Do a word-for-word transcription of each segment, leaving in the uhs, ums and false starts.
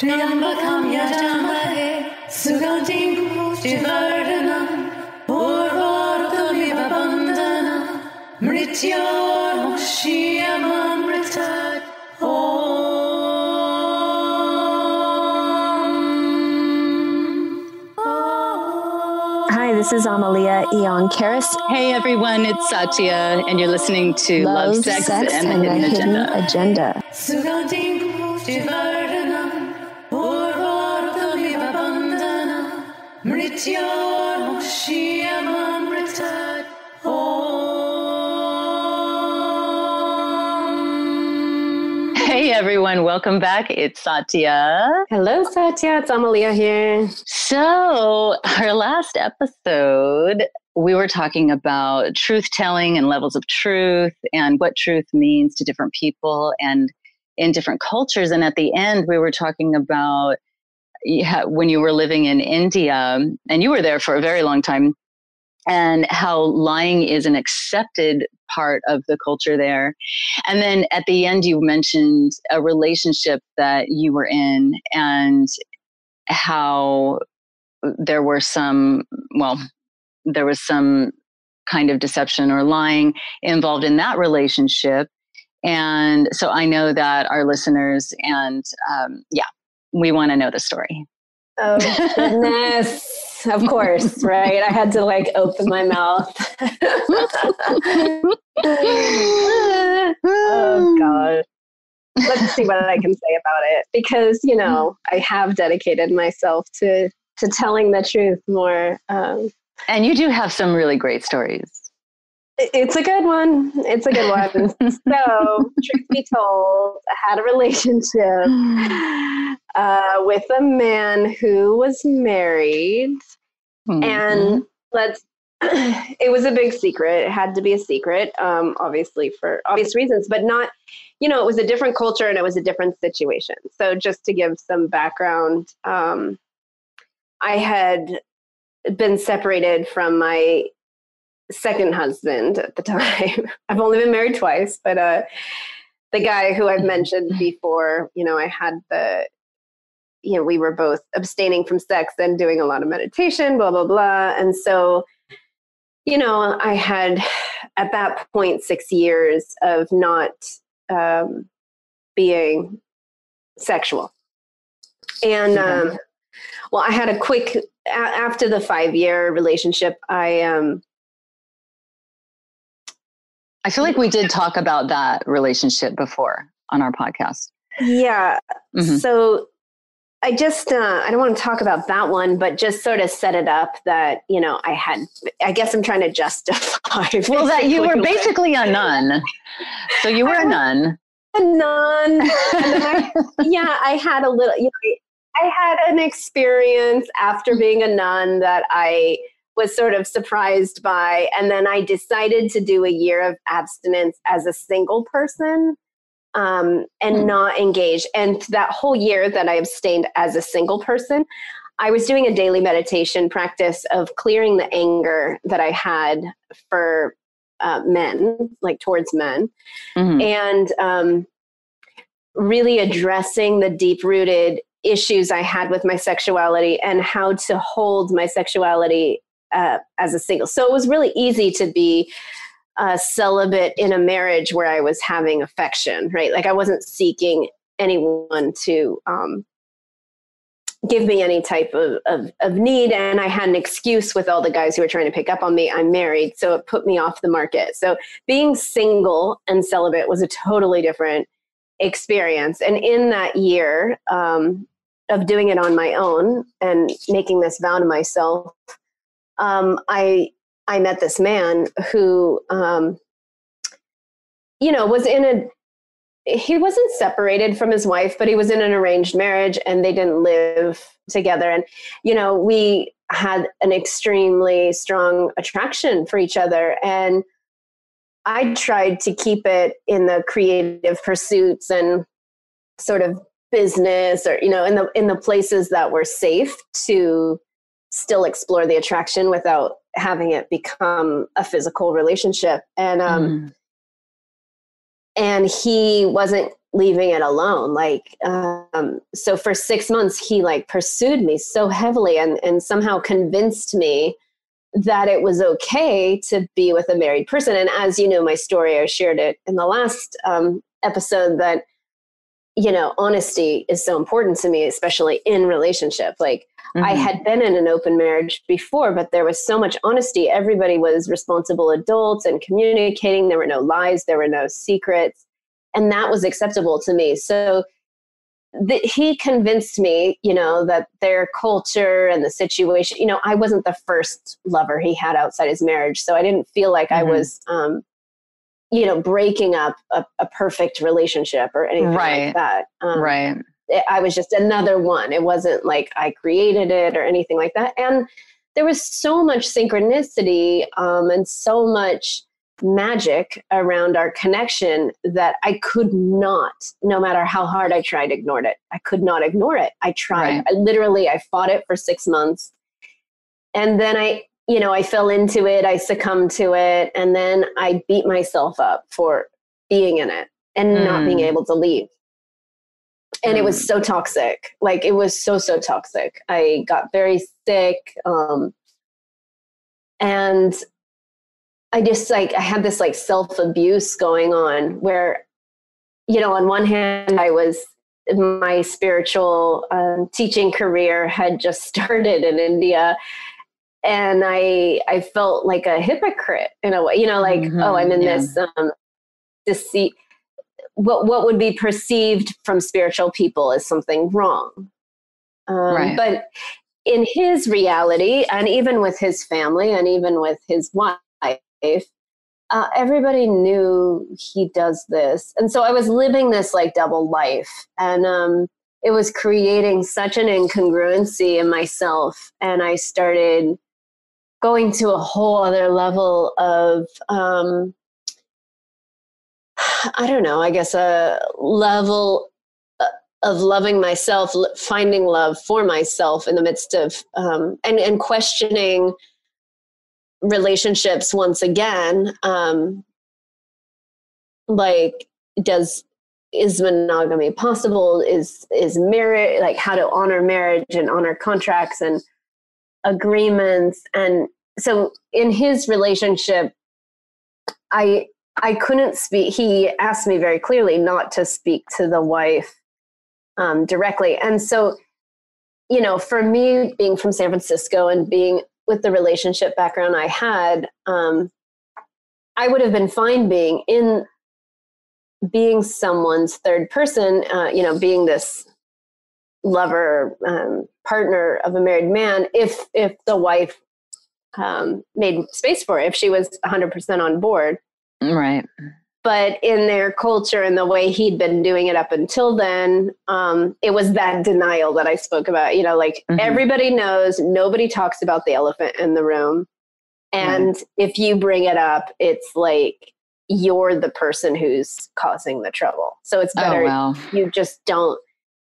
Priyambakam yajamahe Sugandim Shivardhanam Urvarukamibha bandhanam Mrityor Mukshiyamamritat Om. Hi, this is Amelía Aeon Karris. Hey everyone, it's Satya, and you're listening to Love, Love Sex, Sex, and the Hidden, and the Hidden Agenda. Agenda. Hey everyone, welcome back. It's Satya. Hello Satya, it's Amelía here. So our last episode, we were talking about truth-telling and levels of truth and what truth means to different people and in different cultures. And at the end, we were talking about Yeah, when you were living in India, and you were there for a very long time, and how lying is an accepted part of the culture there. And then at the end, you mentioned a relationship that you were in and how there were some, well, there was some kind of deception or lying involved in that relationship. And so I know that our listeners and um, yeah. we want to know the story. Oh, goodness. Of course, right? I had to like open my mouth. Oh, God. Let's see what I can say about it. Because, you know, I have dedicated myself to, to telling the truth more. Um, and you do have some really great stories. It's a good one. It's a good one. So, truth be told, I had a relationship uh, with a man who was married. Mm-hmm. And let's, it was a big secret. It had to be a secret, um, obviously, for obvious reasons, but not, you know, it was a different culture and it was a different situation. So, just to give some background, um, I had been separated from my second husband at the time. I've only been married twice, but uh, the guy who I've mentioned before, you know, I had the, you know, we were both abstaining from sex and doing a lot of meditation, blah, blah, blah. And so, you know, I had at that point six years of not um, being sexual. And, um, well, I had a quick, a- after the five year relationship, I, um, I feel like we did talk about that relationship before on our podcast. Yeah. Mm-hmm. So I just, uh, I don't want to talk about that one, but just sort of set it up that, you know, I had, I guess I'm trying to justify. Well, that you were basically a nun. So you were a nun. A nun. And I, yeah. I had a little, you know, I had an experience after being a nun that I was sort of surprised by. And then I decided to do a year of abstinence as a single person um, and mm. not engage. And that whole year that I abstained as a single person, I was doing a daily meditation practice of clearing the anger that I had for uh, men, like towards men. Mm-hmm. And um, really addressing the deep-rooted issues I had with my sexuality and how to hold my sexuality Uh, as a single. So it was really easy to be uh, celibate in a marriage where I was having affection, right? Like I wasn't seeking anyone to um, give me any type of, of, of need. And I had an excuse with all the guys who were trying to pick up on me. I'm married. So it put me off the market. So being single and celibate was a totally different experience. And in that year um, of doing it on my own and making this vow to myself, Um, I, I met this man who, um, you know, was in a, he wasn't separated from his wife, but he was in an arranged marriage and they didn't live together. And, you know, we had an extremely strong attraction for each other. And I tried to keep it in the creative pursuits and sort of business or, you know, in the, in the places that were safe to still explore the attraction without having it become a physical relationship. And, um, mm. and he wasn't leaving it alone. Like, um, so for six months, he like pursued me so heavily and, and somehow convinced me that it was okay to be with a married person. And as you know, my story, I shared it in the last um, episode that, you know, honesty is so important to me, especially in relationship. Like mm-hmm. I had been in an open marriage before, but there was so much honesty. Everybody was responsible adults and communicating. There were no lies. There were no secrets. And that was acceptable to me. So th- he convinced me, you know, that their culture and the situation, you know, I wasn't the first lover he had outside his marriage. So I didn't feel like mm-hmm. I was, um, you know, breaking up a, a perfect relationship or anything right. like that. Um, right. It, I was just another one. It wasn't like I created it or anything like that. And there was so much synchronicity um, and so much magic around our connection that I could not, no matter how hard I tried, ignored it. I could not ignore it. I tried. Right. I literally, I fought it for six months. And then I, you know, I fell into it. I succumbed to it. And then I beat myself up for being in it and mm. not being able to leave. And mm. it was so toxic. Like it was so, so toxic. I got very sick. Um, and I just like, I had this like self-abuse going on where, you know, on one hand I was, my spiritual um, teaching career had just started in India, and I, I felt like a hypocrite in a way, you know, like, mm-hmm, oh, I'm in yeah. this, um, deceit, what, what would be perceived from spiritual people as something wrong. Um, right. But in his reality, and even with his family and even with his wife, Uh, everybody knew he does this. And so I was living this like double life, and um, it was creating such an incongruency in myself. And I started going to a whole other level of, um, I don't know, I guess a level of loving myself, finding love for myself in the midst of, um, and, and questioning relationships once again, um, like does, is monogamy possible? Is, is marriage, like how to honor marriage and honor contracts and agreements. And so in his relationship, I, I couldn't speak. He asked me very clearly not to speak to the wife, um, directly. And so, you know, for me being from San Francisco and being with the relationship background I had, um, I would have been fine being in being someone's third person, uh, you know, being this lover, um, partner of a married man. If, if the wife, um, made space for it, if she was a hundred percent on board. Right. But in their culture and the way he'd been doing it up until then, um, it was that denial that I spoke about, you know, like mm-hmm. everybody knows, nobody talks about the elephant in the room. And mm. if you bring it up, it's like, you're the person who's causing the trouble. So it's better. Oh, wow. You just don't,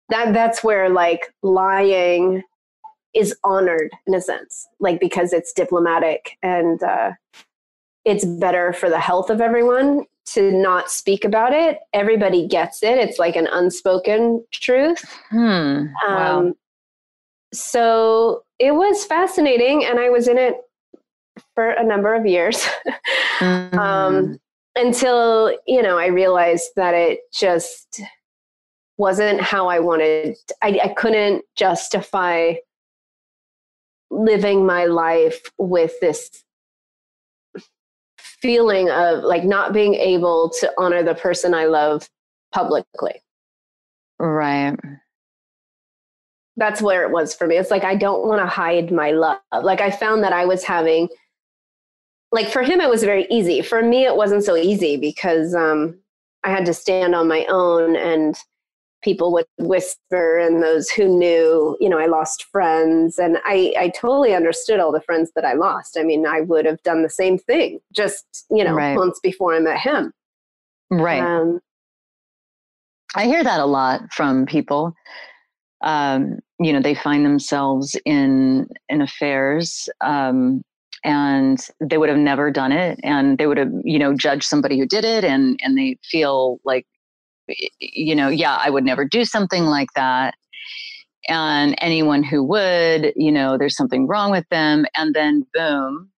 that that's where like lying is honored in a sense, like, because it's diplomatic and, uh, it's better for the health of everyone to not speak about it. Everybody gets it. It's like an unspoken truth. Hmm, wow. Um, so it was fascinating, and I was in it for a number of years mm. um, until, you know, I realized that it just wasn't how I wanted. I, I couldn't justify living my life with this feeling of like not being able to honor the person I love publicly. Right. That's where it was for me. It's like, I don't want to hide my love. Like I found that I was having, like for him, it was very easy. For me, it wasn't so easy because um, I had to stand on my own, and people would whisper, and those who knew, you know, I lost friends, and I, I totally understood all the friends that I lost. I mean, I would have done the same thing just, you know, right. months before I met him. Right. Um, I hear that a lot from people. Um, you know, they find themselves in, in affairs, um, and they would have never done it, and they would have, you know, judged somebody who did it, and, and they feel like, you know, yeah, I would never do something like that. And anyone who would, you know, there's something wrong with them. And then boom,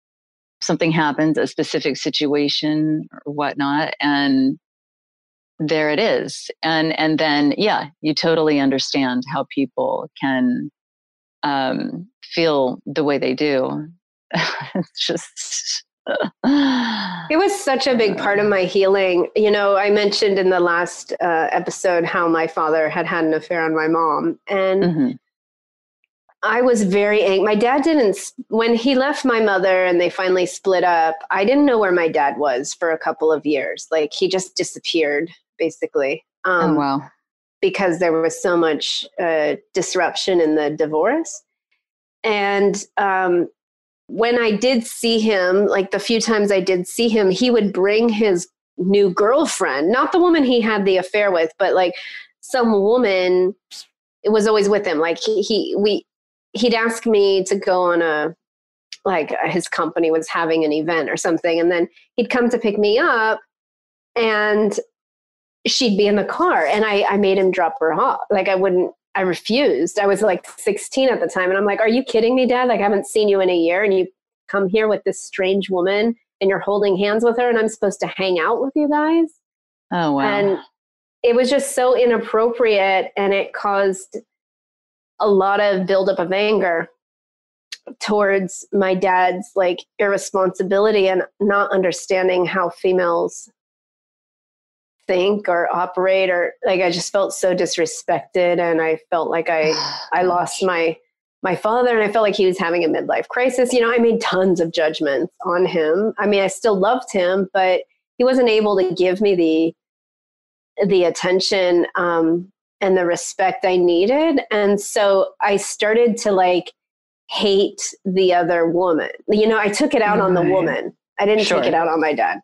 something happens, a specific situation or whatnot. And there it is. And, and then, yeah, you totally understand how people can um, feel the way they do. It's just... It was such a big part of my healing. You know, I mentioned in the last uh, episode how my father had had an affair on my mom. And mm-hmm. I was very angry. My dad didn't, when he left my mother and they finally split up, I didn't know where my dad was for a couple of years. Like, he just disappeared, basically. Um, oh, wow. Because there was so much uh, disruption in the divorce. And, um, when I did see him, like the few times I did see him, he would bring his new girlfriend, not the woman he had the affair with, but like some woman, it was always with him. Like he, he, we, he'd ask me to go on a, like his company was having an event or something. And then he'd come to pick me up and she'd be in the car, and I, I made him drop her off. Like I wouldn't, I refused. I was like sixteen at the time. And I'm like, are you kidding me, Dad? Like, I haven't seen you in a year. And you come here with this strange woman and you're holding hands with her, and I'm supposed to hang out with you guys. Oh, wow. And it was just so inappropriate. And it caused a lot of buildup of anger towards my dad's like irresponsibility and not understanding how females think or operate, or like I just felt so disrespected, and I felt like I I lost my my father, and I felt like he was having a midlife crisis. You know, I made tons of judgments on him. I mean, I still loved him, but he wasn't able to give me the the attention um and the respect I needed. And so I started to like hate the other woman. You know, I took it out right. on the woman. I didn't sure. take it out on my dad.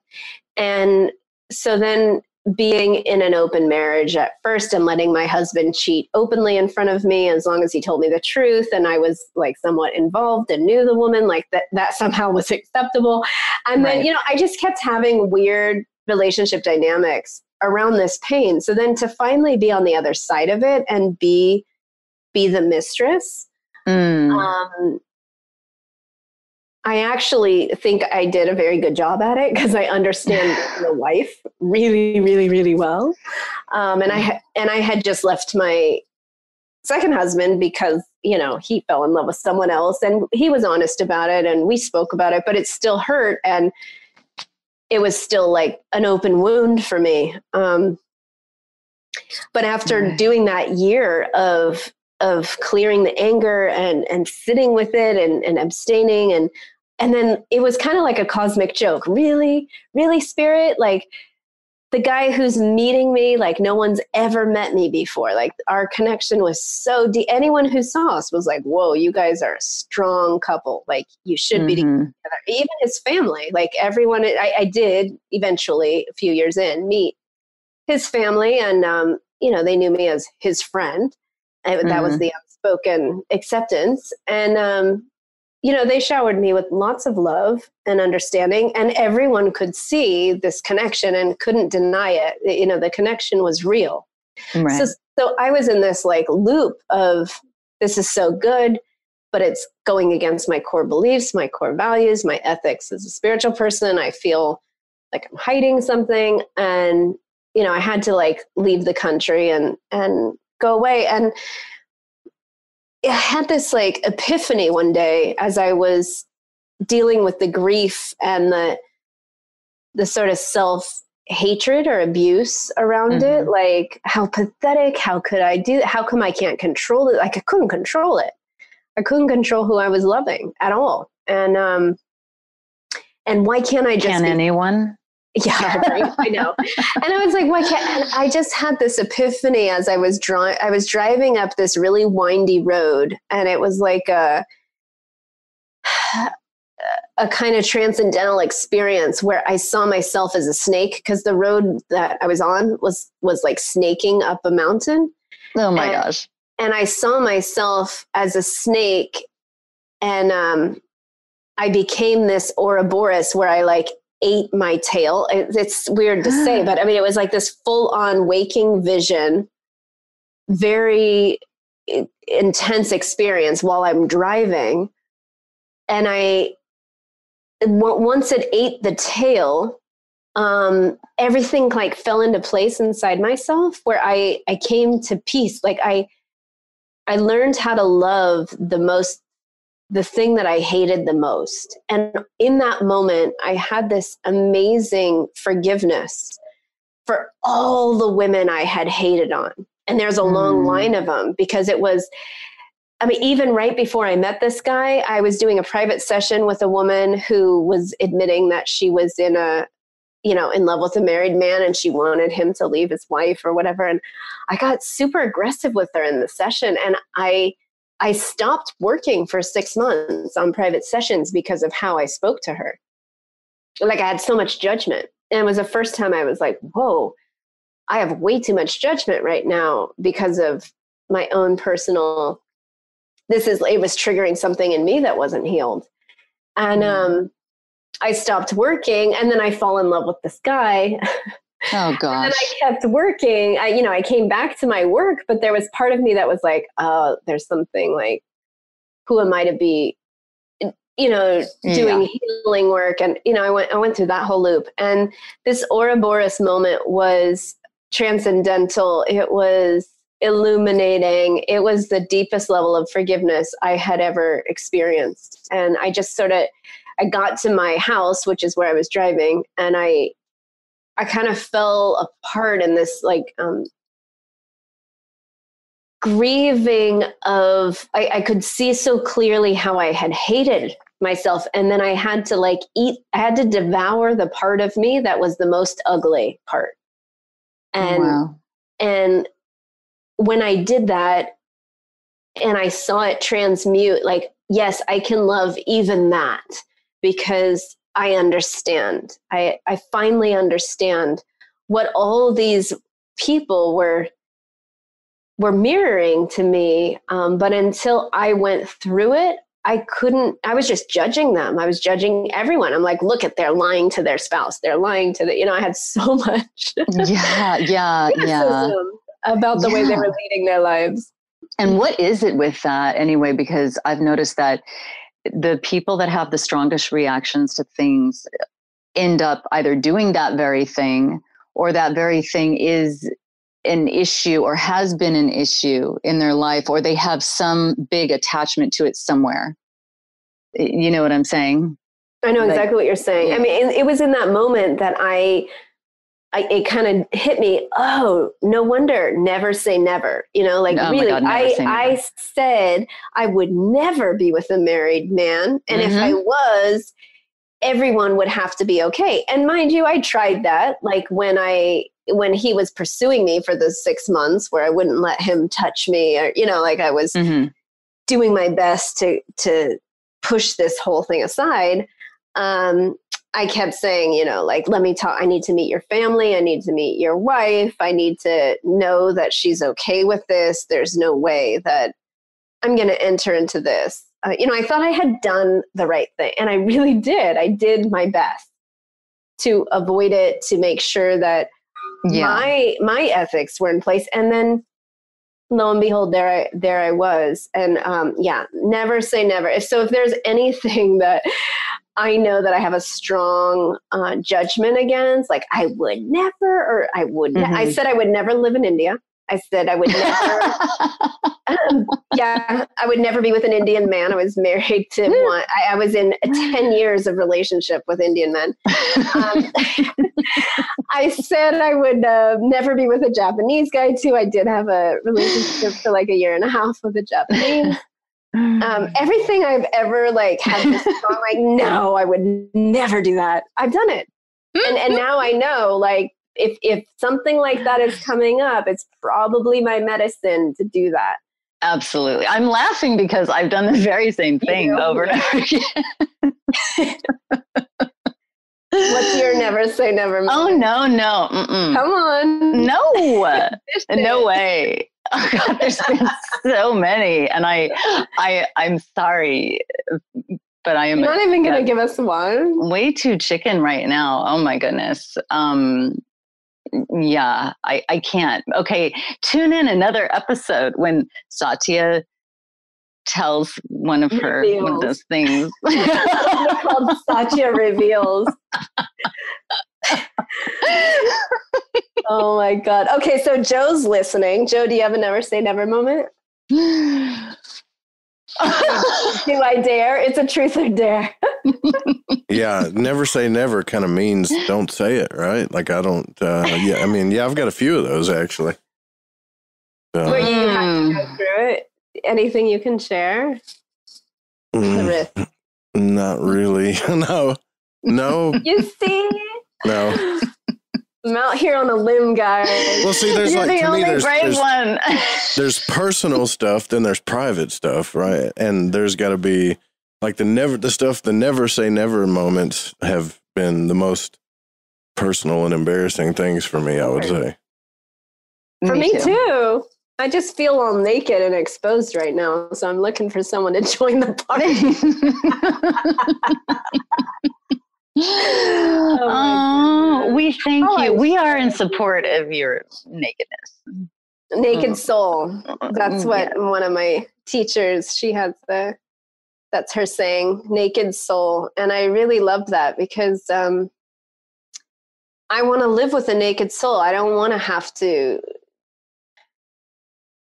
And so then being in an open marriage at first and letting my husband cheat openly in front of me, as long as he told me the truth and I was like somewhat involved and knew the woman, like that, that somehow was acceptable. And right. then, you know, I just kept having weird relationship dynamics around this pain. So then to finally be on the other side of it and be, be the mistress, mm. um, I actually think I did a very good job at it, because I understand the wife really, really, really well. Um, and I ha- and I had just left my second husband because, you know, he fell in love with someone else, and he was honest about it and we spoke about it, but it still hurt. And it was still like an open wound for me. Um, but after doing that year of of clearing the anger and, and sitting with it and, and abstaining. And, and then it was kind of like a cosmic joke. Really, really, Spirit? Like the guy who's meeting me, like no one's ever met me before. Like our connection was so deep. Anyone who saw us was like, whoa, you guys are a strong couple. Like you should mm-hmm. be together. Even his family, like everyone, I, I did eventually a few years in meet his family. And, um, you know, they knew me as his friend. I, that mm-hmm. was the unspoken acceptance. And, um, you know, they showered me with lots of love and understanding, and everyone could see this connection and couldn't deny it. You know, the connection was real. Right. So, so I was in this like loop of this is so good, but it's going against my core beliefs, my core values, my ethics as a spiritual person. I feel like I'm hiding something. And, you know, I had to like leave the country and, and, go away. And I had this like epiphany one day as I was dealing with the grief and the, the sort of self-hatred or abuse around mm-hmm. it. Like how pathetic, how could I do that? How come I can't control it? Like I couldn't control it. I couldn't control who I was loving at all. And, um, and why can't I just Can be- anyone? Yeah, right, I know. And I was like, why can't, and I just had this epiphany as I was drawing, I was driving up this really windy road, and it was like a, a kind of transcendental experience where I saw myself as a snake, because the road that I was on was, was like snaking up a mountain. Oh my and, gosh. And I saw myself as a snake, and um, I became this Ouroboros where I like ate my tail. It's weird to say, but I mean, it was like this full on waking vision, very intense experience while I'm driving. And I, once it ate the tail, um, everything like fell into place inside myself where I, I came to peace. Like I, I learned how to love the most, the thing that I hated the most. And in that moment, I had this amazing forgiveness for all the women I had hated on. And there's a long mm. line of them, because it was, I mean, even right before I met this guy, I was doing a private session with a woman who was admitting that she was in a, you know, in love with a married man, and she wanted him to leave his wife or whatever. And I got super aggressive with her in the session. And I, I stopped working for six months on private sessions because of how I spoke to her. Like I had so much judgment. And it was the first time I was like, whoa, I have way too much judgment right now because of my own personal, this is, it was triggering something in me that wasn't healed. And um, I stopped working, and then I fall in love with this guy. Oh gosh. And then I kept working. I, you know, I came back to my work, but there was part of me that was like, oh, there's something like, who am I to be, you know, doing yeah. healing work. And, you know, I went, I went through that whole loop, and this Ouroboros moment was transcendental. It was illuminating. It was the deepest level of forgiveness I had ever experienced. And I just sort of, I got to my house, which is where I was driving, and I, I kind of fell apart in this like um, grieving of, I, I could see so clearly how I had hated myself. And then I had to like eat, I had to devour the part of me that was the most ugly part. And, wow. and when I did that and I saw it transmute, like, yes, I can love even that, because I understand. I, I finally understand what all these people were were mirroring to me. Um, but until I went through it, I couldn't, I was just judging them. I was judging everyone. I'm like, look at, they're lying to their spouse. They're lying to the, you know, I had so much. yeah, yeah, yeah. About the yeah. way they were leading their lives. And what is it with that anyway? Because I've noticed that the people that have the strongest reactions to things end up either doing that very thing, or that very thing is an issue or has been an issue in their life, or they have some big attachment to it somewhere. You know what I'm saying? I know exactly like, what you're saying. Yeah. I mean, it was in that moment that I, I it kind of hit me. Oh, no wonder. Never say never. You know, like oh really, God, I, I said I would never be with a married man. And mm-hmm. if I was, everyone would have to be okay. And mind you, I tried that. Like when I, when he was pursuing me for the six months where I wouldn't let him touch me, or, you know, like I was mm-hmm. doing my best to, to push this whole thing aside. Um, I kept saying, you know, like, let me talk. I need to meet your family. I need to meet your wife. I need to know that she's okay with this. There's no way that I'm going to enter into this. Uh, you know, I thought I had done the right thing, and I really did. I did my best to avoid it, to make sure that yeah. my, my ethics were in place. And then lo and behold, there I, there I was. And um, yeah, never say never. If, so if there's anything that I know that I have a strong uh, judgment against, like I would never, or I would, ne- mm-hmm. I said I would never live in India. I said I would never, um, yeah, I would never be with an Indian man. I was married to one, I, I was in ten years of relationship with Indian men. Um, I said I would uh, never be with a Japanese guy too. I did have a relationship for like a year and a half with a Japanese. Um, everything I've ever like had this song, like, no, I would never do that. I've done it. And and now I know, like, if, if something like that is coming up, it's probably my medicine to do that. Absolutely. I'm laughing because I've done the very same thing over and over again. What's your never say never moment? Oh, no, no. Mm-mm. Come on. No, no way. Oh God, there's been so many. And I, I, I'm sorry, but I am You're not even going to give us one. Way too chicken right now. Oh my goodness. Um, yeah, I, I can't. Okay. Tune in another episode when Satya tells one of her, reveals. one of those things. It's called Satya Reveals. Oh my God. Okay. So Joe's listening. Joe, do you have a never say never moment? Do I dare? It's a truth or dare. Yeah, never say never kind of means don't say it, right? Like I don't. Uh, yeah, I mean, yeah, I've got a few of those actually. So. Where you have to go through it. Anything you can share? Mm, the risk. Not really. No, no. You see? No. I'm out here on a limb, guys. Well, see, there's You're like the to only me, there's, brave there's, one. There's personal stuff, then there's private stuff, right? And there's got to be like the never, the stuff, the never say never moments have been the most personal and embarrassing things for me. I would say. For me, me too. too. I just feel all naked and exposed right now, so I'm looking for someone to join the party. Oh, oh we thank oh, you. We are in support of your nakedness. Naked soul. That's what yeah. one of my teachers, she has the, that's her saying, naked soul. And I really love that because um, I want to live with a naked soul. I don't want to have to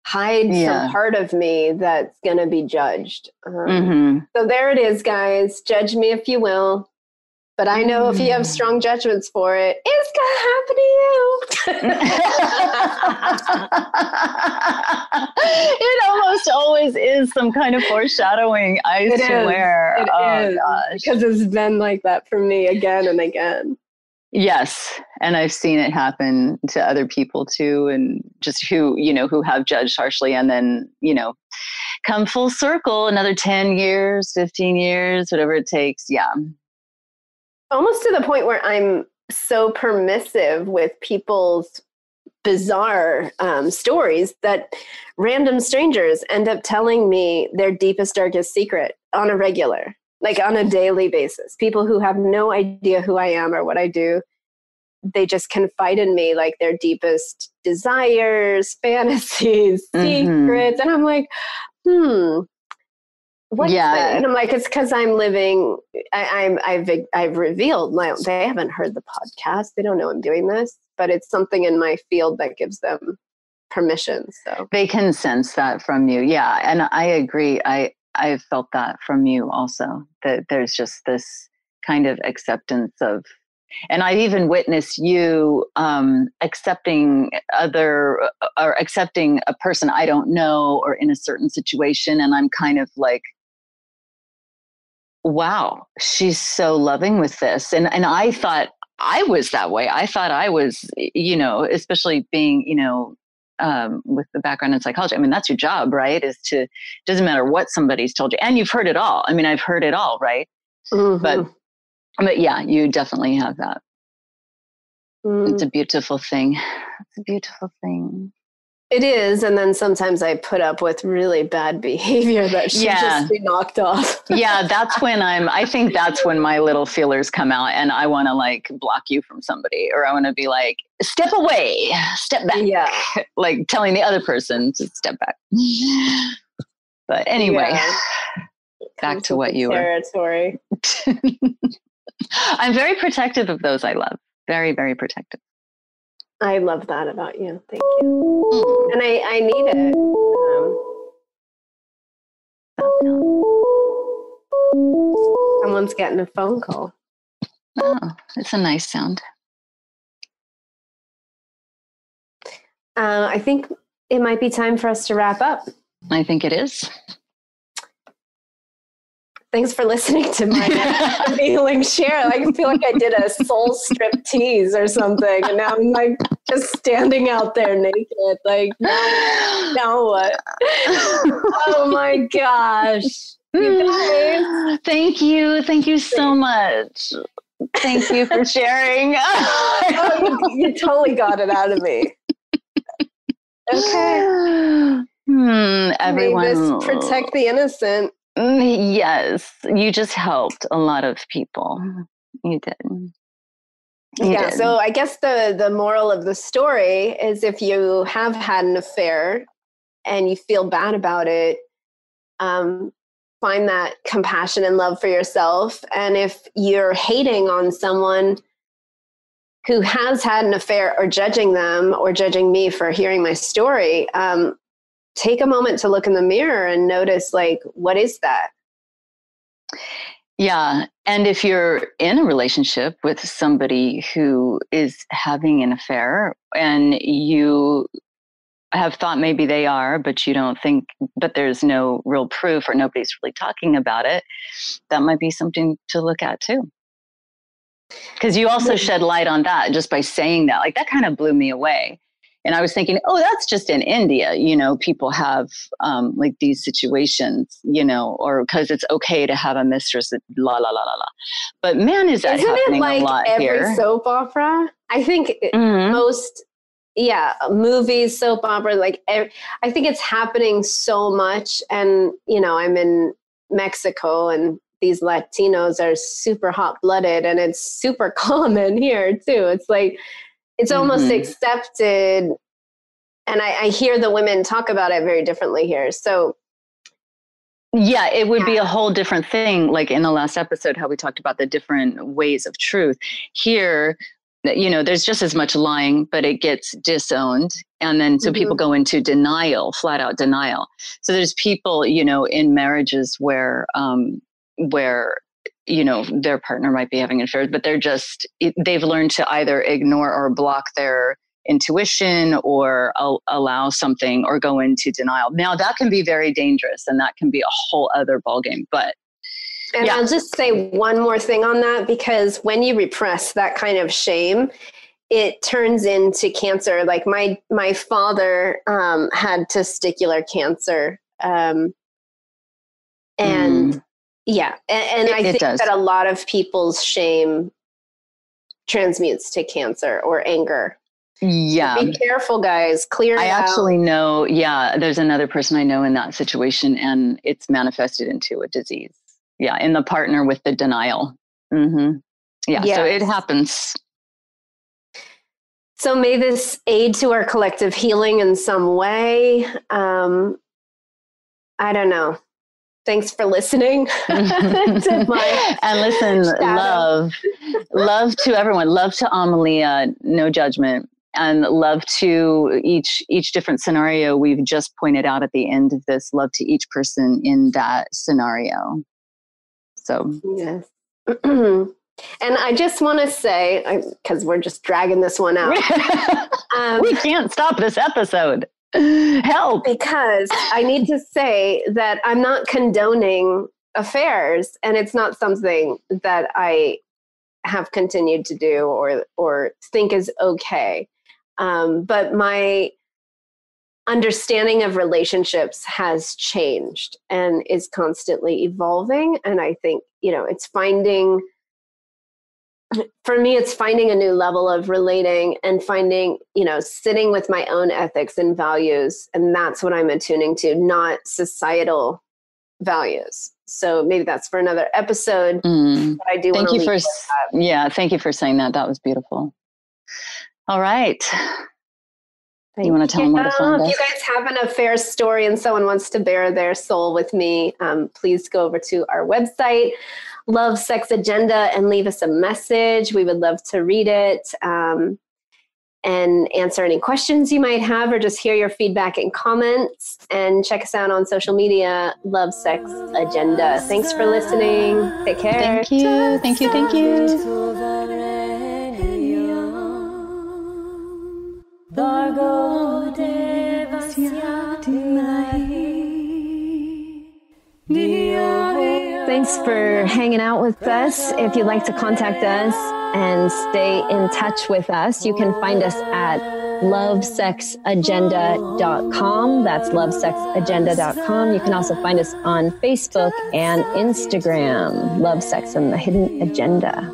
hide yeah. some part of me that's going to be judged. Um, mm-hmm. So there it is, guys. Judge me if you will. But I know if you have strong judgments for it, it's going to happen to you. It almost always is some kind of foreshadowing, I it swear. Is. It oh, is. Gosh. Because it's been like that for me again and again. Yes. And I've seen it happen to other people too. And just who, you know, who have judged harshly and then, you know, come full circle another ten years, fifteen years, whatever it takes. Yeah. Almost to the point where I'm so permissive with people's bizarre um, stories that random strangers end up telling me their deepest, darkest secret on a regular, like on a daily basis. People who have no idea who I am or what I do, they just confide in me like their deepest desires, fantasies, mm-hmm. secrets. And I'm like, hmm. What's yeah, that? And I'm like, it's because I'm living. I, I'm I've I've revealed. Like, they haven't heard the podcast. They don't know I'm doing this, but it's something in my field that gives them permission. So they can sense that from you. Yeah, and I agree. I I've felt that from you also. That there's just this kind of acceptance of, and I've even witnessed you um, accepting other or accepting a person I don't know or in a certain situation, and I'm kind of like. Wow, she's so loving with this. And and I thought I was that way. I thought I was, you know, especially being, you know, um, with the background in psychology. I mean, that's your job, right? Is to, doesn't matter what somebody's told you. And you've heard it all. I mean, I've heard it all, right? Mm-hmm. But, but yeah, you definitely have that. Mm. It's a beautiful thing. It's a beautiful thing. It is, and then sometimes I put up with really bad behavior that should yeah. just be knocked off. Yeah, that's when I'm, I think that's when my little feelers come out and I want to like block you from somebody or I want to be like, step away, step back. Yeah. Like telling the other person to step back. But anyway, yeah. back to what you territory. were. I'm very protective of those I love. Very, very protective. I love that about you. Thank you. And I, I need it. Um, someone's getting a phone call. Oh, it's a nice sound. Uh, I think it might be time for us to wrap up. I think it is. Thanks for listening to my feeling share. Like, I feel like I did a soul strip tease or something. And now I'm like just standing out there naked. Like, now, now what? Oh my gosh. You guys. Thank you. Thank you so much. Thank you for sharing. Oh, you, you totally got it out of me. Okay. Hmm, everyone. May this protect the innocent. Yes, you just helped a lot of people. You did. You yeah, did. So I guess the, the moral of the story is if you have had an affair and you feel bad about it, um, find that compassion and love for yourself. And if you're hating on someone who has had an affair or judging them or judging me for hearing my story, um, take a moment to look in the mirror and notice, like, what is that? Yeah. And if you're in a relationship with somebody who is having an affair and you have thought maybe they are, but you don't think, but there's no real proof or nobody's really talking about it, that might be something to look at too. Because you also shed light on that just by saying that. Like, that kind of blew me away. And I was thinking, oh, that's just in India, you know, people have um, like these situations, you know, or because it's okay to have a mistress, la, la, la, la, la. But man, is that Isn't happening it like a lot every here. Soap opera? I think mm-hmm. most, yeah, movies, soap opera, like every, I think it's happening so much. And, you know, I'm in Mexico and these Latinos are super hot blooded and it's super common here too. It's like, it's almost mm-hmm. accepted. And I, I hear the women talk about it very differently here. So yeah, it would yeah. be a whole different thing. Like in the last episode, how we talked about the different ways of truth here, you know, there's just as much lying, but it gets disowned. And then so mm-hmm. people go into denial, flat out denial. So there's people, you know, in marriages where, um, where, you know, their partner might be having an affair, but they're just, they've learned to either ignore or block their intuition or al- allow something or go into denial. Now that can be very dangerous and that can be a whole other ballgame, but. And yeah. I'll just say one more thing on that, because when you repress that kind of shame, it turns into cancer. Like my, my father um, had testicular cancer. Um, and mm. Yeah. And, and I think that a lot of people's shame transmutes to cancer or anger. Yeah. So be careful, guys. Clear it out. I actually know. Yeah. There's another person I know in that situation and it's manifested into a disease. Yeah. In the partner with the denial. Mm-hmm. Yeah. Yes. So it happens. So may this aid to our collective healing in some way. Um, I don't know. Thanks for listening. to my and listen, shadow. love, love to everyone. Love to Amelía, no judgment, and love to each each different scenario we've just pointed out at the end of this. Love to each person in that scenario. So yes, and I just want to say, because we're just dragging this one out, um, we can't stop this episode. Help. Because I need to say that I'm not condoning affairs and it's not something that I have continued to do or or think is okay. Um, but my understanding of relationships has changed and is constantly evolving. And I think, you know, it's finding, for me, it's finding a new level of relating and finding, you know, sitting with my own ethics and values. And that's what I'm attuning to, not societal values. So maybe that's for another episode. Mm. But I do want to leave with that. Yeah. Thank you for saying that. That was beautiful. All right. You want to tell them where to find us? If you guys have an affair story and someone wants to bear their soul with me, um, please go over to our website, Love, Sex, Agenda, and leave us a message. We would love to read it um, and answer any questions you might have or just hear your feedback and comments. And check us out on social media, Love, Sex, Agenda. Thanks for listening. Take care. Thank you. Thank you. Thank you. Thanks for hanging out with us. If you'd like to contact us and stay in touch with us, you can find us at love sex agenda dot com. That's love sex agenda dot com. You can also find us on Facebook and Instagram, Love, Sex, and the Hidden Agenda.